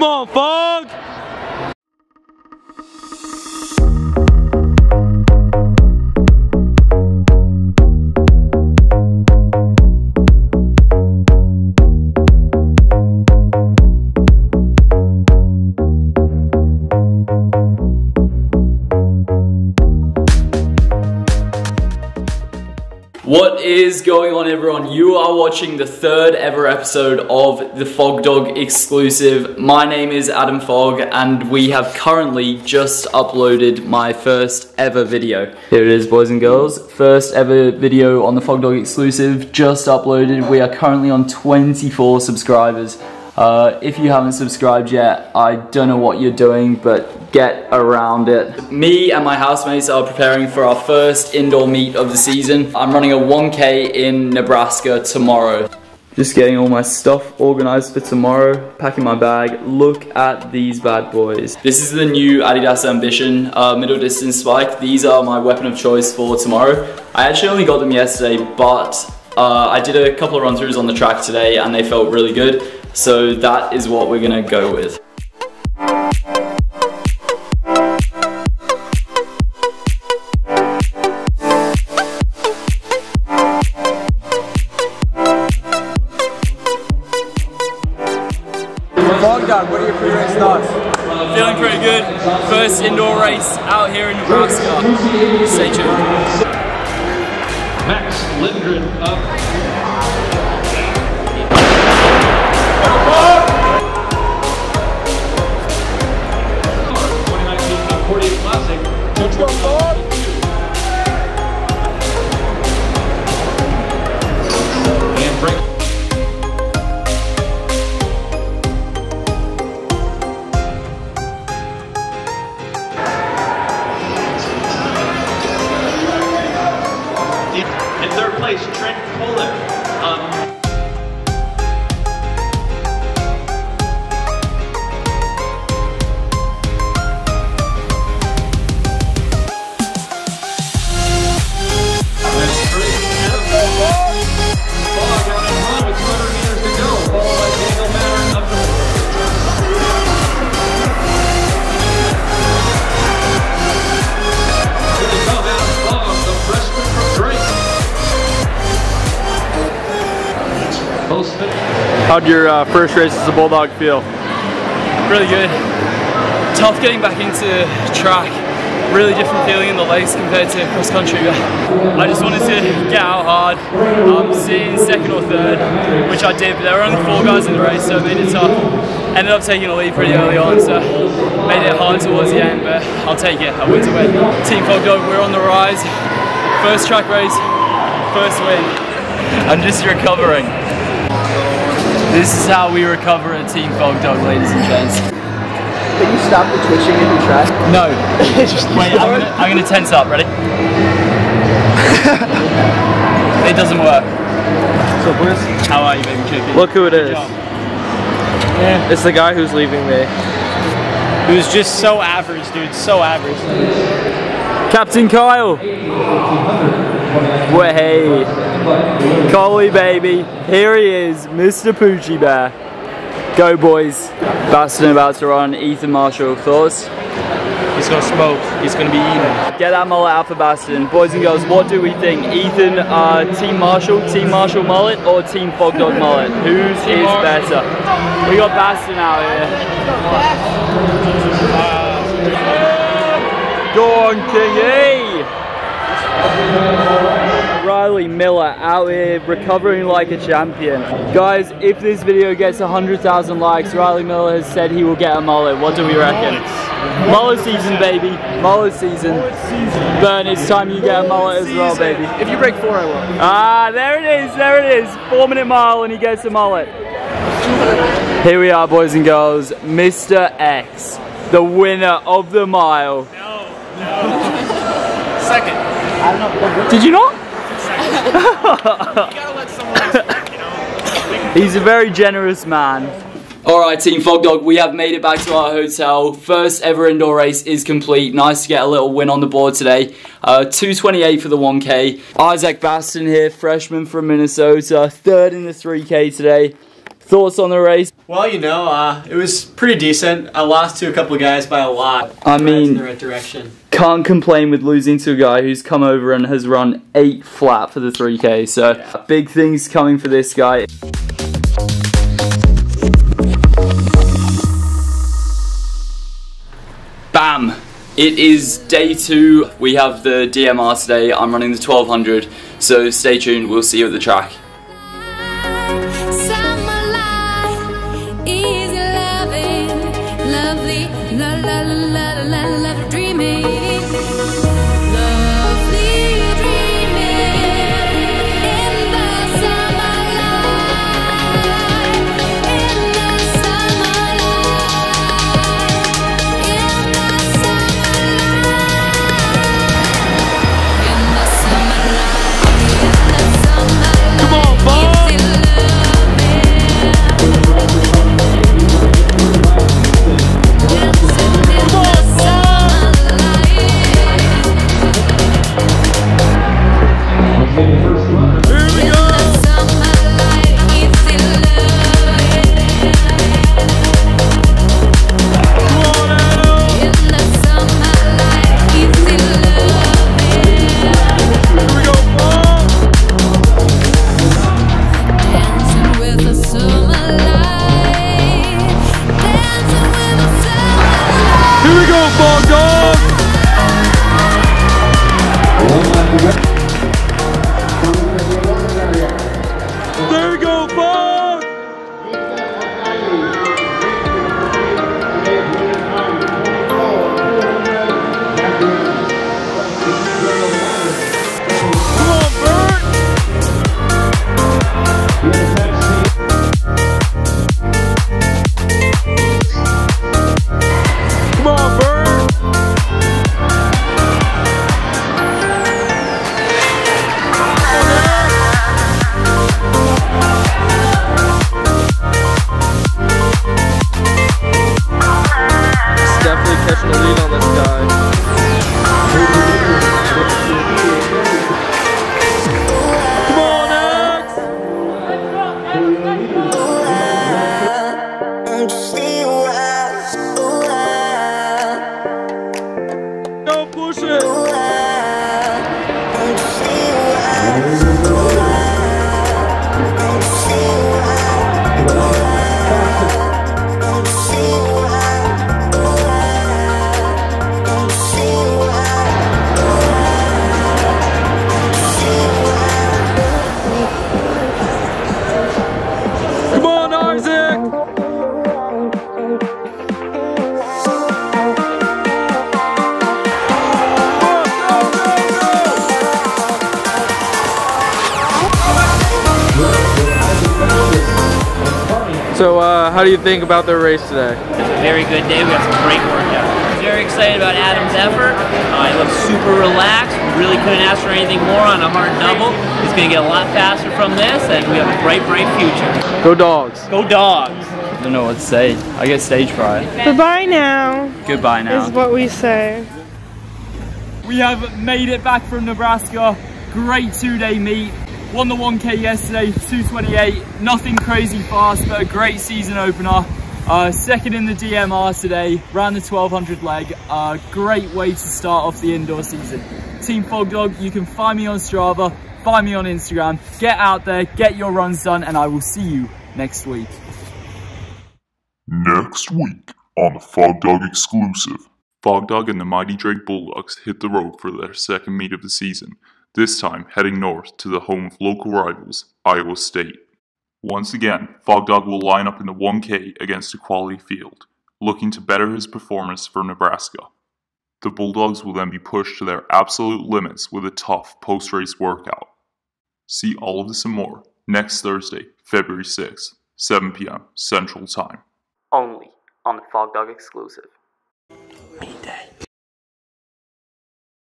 Come on, Fogg! What is going on, everyone? You are watching the third ever episode of the FogDog exclusive. My name is Adam Fogg, and we have currently just uploaded my first ever video. Here it is, boys and girls. First ever video on the FogDog exclusive, just uploaded. We are currently on 24 subscribers. If you haven't subscribed yet, I don't know what you're doing, but get around it. Me and my housemates are preparing for our first indoor meet of the season. I'm running a 1K in Nebraska tomorrow. Just getting all my stuff organized for tomorrow, packing my bag. Look at these bad boys. This is the new Adidas Ambition middle distance spike. These are my weapon of choice for tomorrow. I actually only got them yesterday, but I did a couple of run-throughs on the track today and they felt really good. So that is what we're gonna go with. FogDog, what are your pre-race thoughts? Feeling pretty good. First indoor race out here in Nebraska. Stay tuned. Max Lindgren up. How'd your first race as a Bulldog feel? Really good. Tough getting back into track. Really different feeling in the legs compared to cross country. I just wanted to get out hard, sit in second or third, which I did, but there were only four guys in the race, so it made it tough. Ended up taking a lead pretty early on, so made it hard towards the end, but I'll take it. I win to win. Team FogDog, we're on the rise. First track race, first win. I'm just recovering. This is how we recover a Team FogDog, ladies and gents. Can you stop the twitching in your track? No. Wait, I'm gonna tense up, ready? It doesn't work. What's up, boys? How are you, baby chicken? Look who it is. Yeah. It's the guy who's leaving me. Who's just so average, dude, so average. Captain Coyle! Way. Coley, baby. Here he is, Mr. Poochie Bear. Go, boys. Baston about to run. Ethan Marshall, thoughts? He's gonna smoke. He's gonna be eating. Get that mullet out for Baston. Boys and girls, what do we think? Ethan, Team Marshall mullet, or Team FogDog mullet? Whose is better? We got Baston out here. Go on, Kingy! Riley Miller out here recovering like a champion. Guys, if this video gets 100,000 likes, Riley Miller has said he will get a mullet. What do we reckon? Mullet season, baby. Mullet season. Burn, it's time you get a mullet as well, baby. If you break four, I will. Ah, there it is. 4 minute mile and he gets a mullet. Here we are, boys and girls. Mr. X, the winner of the mile. No. Second. Did you not? You gotta let someone else work, you know? He's a very generous man. Alright, Team FogDog, we have made it back to our hotel. First ever indoor race is complete. Nice to get a little win on the board today. 2:28 for the 1K. Isaac Baston here, freshman from Minnesota. Third in the 3K today. Thoughts on the race? Well, you know, it was pretty decent. I lost to a couple of guys by a lot. I mean, in the right direction. Can't complain with losing to a guy who's come over and has run 8 flat for the 3K. So yeah. Big things coming for this guy. Bam! It is day 2. We have the DMR today. I'm running the 1200, so stay tuned. We'll see you at the track. So how do you think about the race today? It was a very good day. We had some great workout. Very excited about Adam's effort. He looks super relaxed. Really couldn't ask for anything more on a hard double. He's going to get a lot faster from this, and we have a bright, bright future. Go Dogs. Go Dogs. I don't know what to say. I get stage fright. Goodbye now. Goodbye now is what we say. We have made it back from Nebraska. Great two-day meet. Won the 1K yesterday, 2:28. Nothing crazy fast, but a great season opener. Second in the DMR today, ran the 1200 leg. Great way to start off the indoor season. Team FogDog, you can find me on Strava, find me on Instagram. Get out there, get your runs done, and I will see you next week. Next week on the FogDog exclusive. FogDog and the mighty Drake Bulldogs hit the road for their second meet of the season. This time heading north to the home of local rivals, Iowa State. Once again, FogDog will line up in the 1K against a quality field, looking to better his performance for Nebraska. The Bulldogs will then be pushed to their absolute limits with a tough post-race workout. See all of this and more next Thursday, February 6th, 7 p.m. Central Time. Only on the FogDog exclusive.